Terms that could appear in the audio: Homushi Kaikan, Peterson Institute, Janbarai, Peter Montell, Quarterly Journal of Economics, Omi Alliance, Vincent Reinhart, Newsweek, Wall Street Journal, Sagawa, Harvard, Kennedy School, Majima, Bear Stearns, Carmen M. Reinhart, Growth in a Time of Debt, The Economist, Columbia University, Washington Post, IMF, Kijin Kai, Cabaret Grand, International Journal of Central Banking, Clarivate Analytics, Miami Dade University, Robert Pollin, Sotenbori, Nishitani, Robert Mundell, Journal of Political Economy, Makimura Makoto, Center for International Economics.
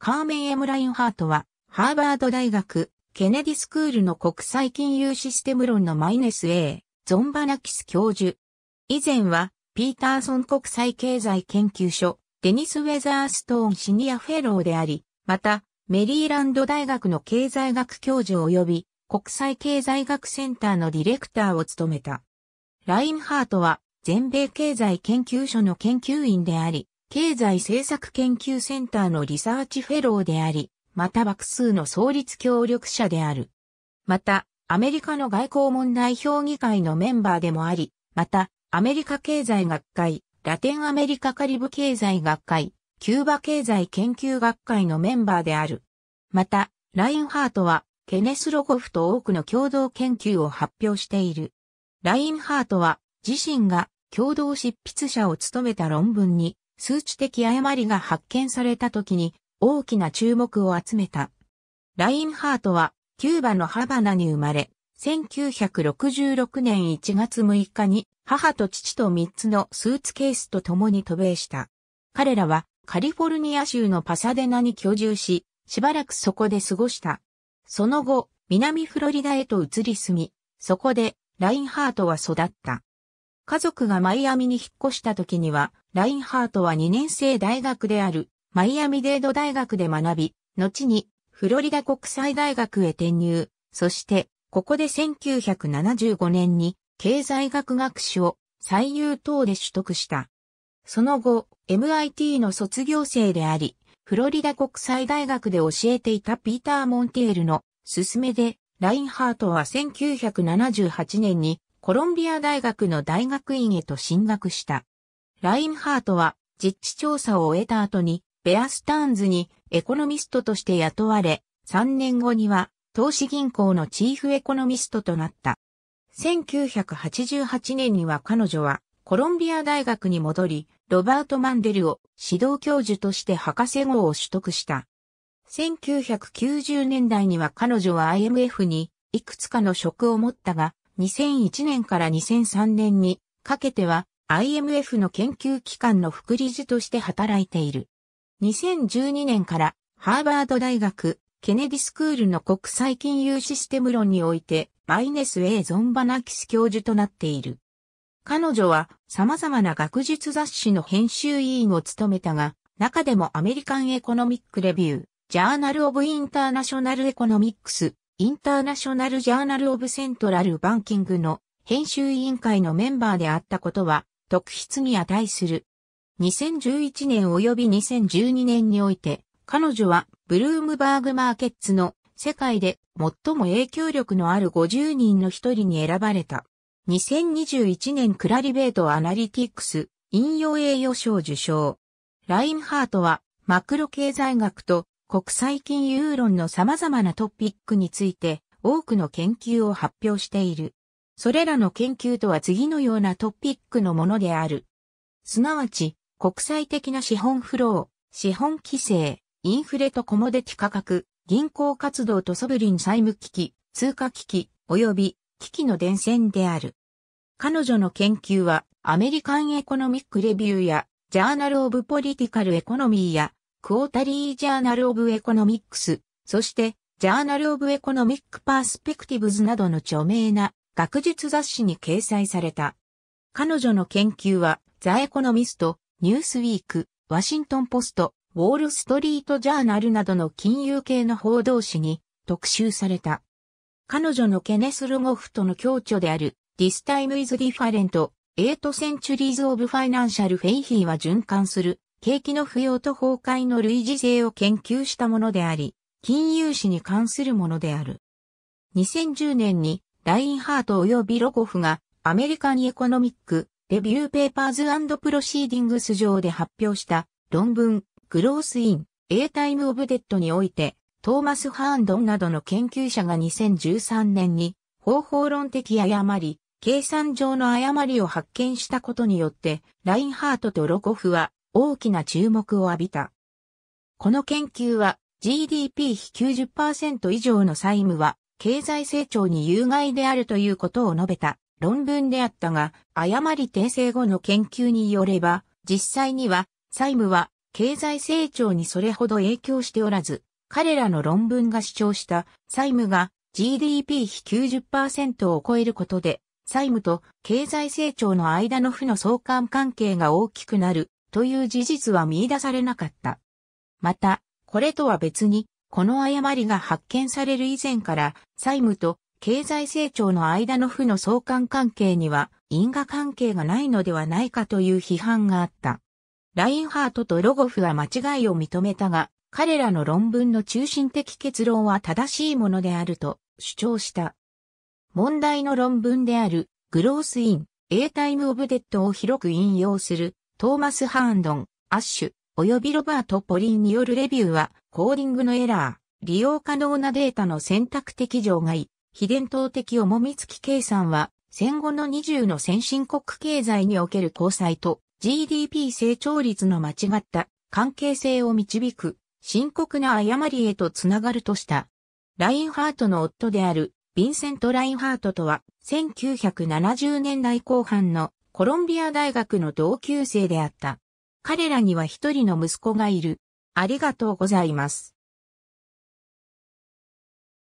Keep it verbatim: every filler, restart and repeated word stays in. カーメン・M・ラインハートは、ハーバード大学、ケネディスクールの国際金融システム論のマイネス A、ゾンバナキス教授。以前は、ピーターソン国際経済研究所、デニス・ウェザーストーンシニアフェローであり、また、メリーランド大学の経済学教授及び、国際経済学センターのディレクターを務めた。ラインハートは、全米経済研究所の研究員であり、経済政策研究センターのリサーチフェローであり、また幕数の創立協力者である。また、アメリカの外交問題評議会のメンバーでもあり、また、アメリカ経済学会、ラテンアメリカカリブ経済学会、キューバ経済研究学会のメンバーである。また、ラインハートは、ケネス・ロゴフと多くの共同研究を発表している。ラインハートは、自身が共同執筆者を務めた論文に、数値的誤りが発見された時に大きな注目を集めた。ラインハートはキューバのハバナに生まれ、せんきゅうひゃくろくじゅうろくねんいちがつむいかに母と父とみっつのスーツケースと共に渡米した。彼らはカリフォルニア州のパサデナに居住し、しばらくそこで過ごした。その後、南フロリダへと移り住み、そこでラインハートは育った。家族がマイアミに引っ越した時には、ラインハートはにねんせい大学であるマイアミデード大学で学び、後にフロリダ国際大学へ転入、そしてここでせんきゅうひゃくななじゅうごねんに経済学学士を最優等で取得した。その後、エムアイティー の卒業生であり、フロリダ国際大学で教えていたピーター・モンテールの勧めで、ラインハートはせんきゅうひゃくななじゅうはちねんにコロンビア大学の大学院へと進学した。ラインハートは実地調査を終えた後にベア・スターンズにエコノミストとして雇われ、さんねんごには投資銀行のチーフエコノミストとなった。せんきゅうひゃくはちじゅうはちねんには彼女はコロンビア大学に戻り、ロバート・マンデルを指導教授として博士号を取得した。せんきゅうひゃくきゅうじゅうねんだいには彼女は アイエムエフ にいくつかの職を持ったが、にせんいちねんからにせんさんねんにかけては、アイエムエフ の研究機関の副理事として働いている。にせんじゅうにねんからハーバード大学ケネディスクールの国際金融システム論においてマイネス A ゾンバナキス教授となっている。彼女は様々な学術雑誌の編集委員を務めたが、中でもアメリカンエコノミックレビュー、ジャーナルオブインターナショナルエコノミックス、インターナショナルジャーナルオブセントラルバンキングの編集委員会のメンバーであったことは、特筆に値する。にせんじゅういちねん及びにせんじゅうにねんにおいて、彼女はブルームバーグマーケッツの世界で最も影響力のあるごじゅうにんの一人に選ばれた。にせんにじゅういちねんクラリベートアナリティクス引用栄誉賞受賞。ラインハートはマクロ経済学と国際金融論の様々なトピックについて多くの研究を発表している。それらの研究とは次のようなトピックのものである。すなわち、国際的な資本フロー、資本規制、インフレとコモディティ価格、銀行活動とソブリン債務危機、通貨危機、及び危機の伝染である。彼女の研究は、アメリカンエコノミックレビューや、ジャーナルオブポリティカルエコノミーや、クォータリージャーナルオブエコノミックス、そして、ジャーナルオブエコノミックパースペクティブズなどの著名な、学術雑誌に掲載された。彼女の研究は、ザ・エコノミスト、ニュースウィーク、ワシントンポスト、ウォール・ストリート・ジャーナルなどの金融系の報道誌に特集された。彼女のケネス・ロゴフとの共著である、This Time is Different: Eight Centuries of Financial Follyは循環する、景気の不要と崩壊の類似性を研究したものであり、金融史に関するものである。にせんじゅうねんに、ラインハート及びロゴフがアメリカンエコノミックレビューペーパーズ&プロシーディングス上で発表した論文グロースインA Time of Debtにおいてトーマス・ハーンドンなどの研究者がにせんじゅうさんねんに方法論的誤り、計算上の誤りを発見したことによってラインハートとロゴフは大きな注目を浴びた。この研究は ジーディーピー 比 きゅうじゅっパーセント 以上の債務は経済成長に有害であるということを述べた論文であったが、誤り訂正後の研究によれば、実際には債務は経済成長にそれほど影響しておらず、彼らの論文が主張した債務が ジーディーピー 比 きゅうじゅっパーセント を超えることで、債務と経済成長の間の負の相関関係が大きくなるという事実は見出されなかった。また、これとは別に、この誤りが発見される以前から、債務と経済成長の間の負の相関関係には因果関係がないのではないかという批判があった。ラインハートとロゴフは間違いを認めたが、彼らの論文の中心的結論は正しいものであると主張した。問題の論文であるグロース・イン・A Time of Debtを広く引用するトーマス・ハーンドン、アッシュ、及びロバート・ポリーによるレビューはコーディングのエラー、利用可能なデータの選択的除外、非伝統的重み付き計算は戦後のにじゅうの先進国経済における公債と ジーディーピー 成長率の間違った関係性を導く深刻な誤りへとつながるとした。ラインハートの夫であるヴィンセント・ラインハートとはせんきゅうひゃくななじゅうねんだいこう半のコロンビア大学の同級生であった。彼らには一人の息子がいる。ありがとうございます。